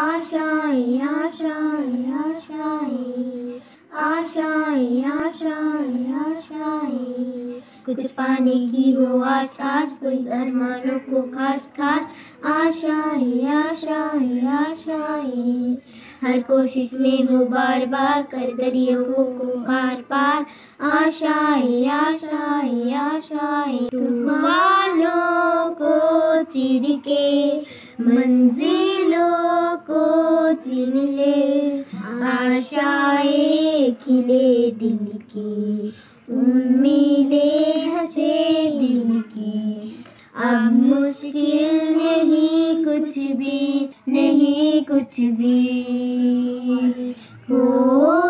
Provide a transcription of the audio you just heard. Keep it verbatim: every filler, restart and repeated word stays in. आशाएं आशाएं आशाएं आशाएं आशाएं आशाएं कुछ पाने की हो आस आस, कोई अरमानों को खास खास। आशाएं आशाएं आशाएं हर कोशिश में हो बार बार, कर दरियों को पार पार। आशाएं आशाएं आशाएं तुम वालों को चिर के, मंजिलों को चिन ले। आशाएं खिले दिल की, उम्मीदें हंसे दिल की। अब मुश्किल नहीं कुछ भी, नहीं कुछ भी हो।